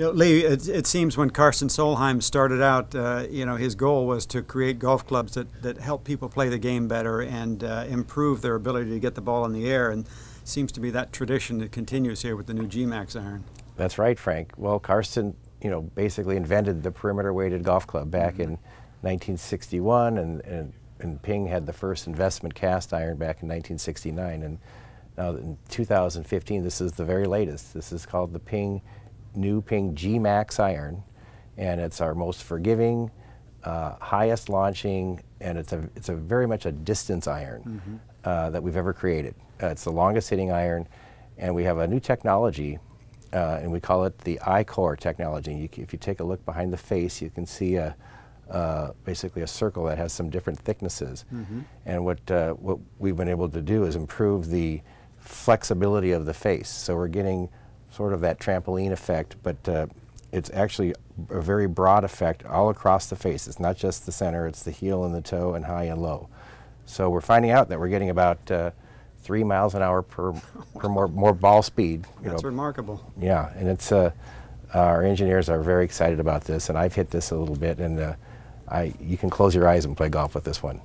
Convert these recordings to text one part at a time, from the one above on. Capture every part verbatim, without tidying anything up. You know, Lee, it, it seems when Karsten Solheim started out, uh, you know, his goal was to create golf clubs that, that help people play the game better and uh, improve their ability to get the ball in the air. And it seems to be that tradition that continues here with the new G max iron. That's right, Frank. Well, Karsten, you know, basically invented the perimeter-weighted golf club back mm-hmm. in nineteen sixty-one, and, and, and Ping had the first investment cast iron back in nineteen sixty-nine. And now in two thousand fifteen, this is the very latest. This is called the Ping new Ping G max iron, and it's our most forgiving, uh, highest launching, and it's a it's a very much a distance iron mm-hmm. uh, that we've ever created. Uh, it's the longest hitting iron, and we have a new technology, uh, and we call it the iCore technology. You, if you take a look behind the face, you can see a uh, basically a circle that has some different thicknesses, mm-hmm. and what uh, what we've been able to do is improve the flexibility of the face. So we're getting sort of that trampoline effect, but uh, it's actually a very broad effect all across the face. It's not just the center, it's the heel and the toe and high and low. So we're finding out that we're getting about uh, three miles an hour per, per more, more ball speed. You That's know. remarkable. Yeah, and it's uh, our engineers are very excited about this, and I've hit this a little bit, and uh, I, you can close your eyes and play golf with this one.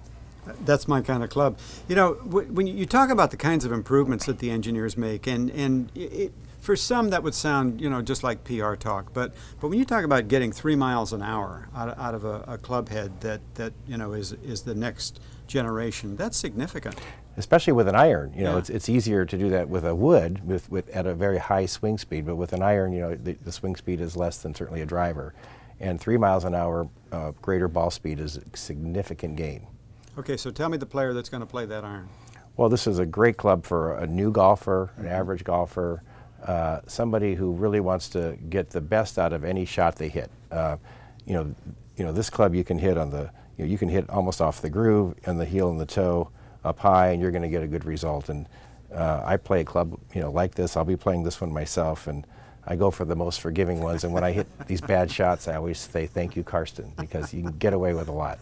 That's my kind of club. You know, w when you talk about the kinds of improvements that the engineers make, and, and it, for some that would sound, you know, just like P R talk, but but when you talk about getting three miles an hour out of, out of a, a club head that that you know is is the next generation, that's significant. Especially with an iron, you know, yeah. it's it's easier to do that with a wood with with at a very high swing speed, but with an iron, you know, the, the swing speed is less than certainly a driver, and three miles an hour uh, greater ball speed is a significant gain. Okay, so tell me the player that's going to play that iron. Well, this is a great club for a new golfer, an average golfer. Uh, somebody who really wants to get the best out of any shot they hit. Uh, you know, you know this club you can hit on the you know, you can hit almost off the groove and the heel and the toe up high, and you're going to get a good result. And uh, I play a club you know like this. I'll be playing this one myself, and I go for the most forgiving ones. And when I hit these bad shots, I always say thank you, Karsten, because you can get away with a lot.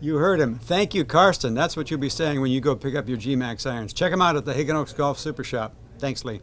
You heard him. Thank you, Karsten. That's what you'll be saying when you go pick up your G max irons. Check them out at the Haggin Oaks Golf Super Shop. Thanks, Lee.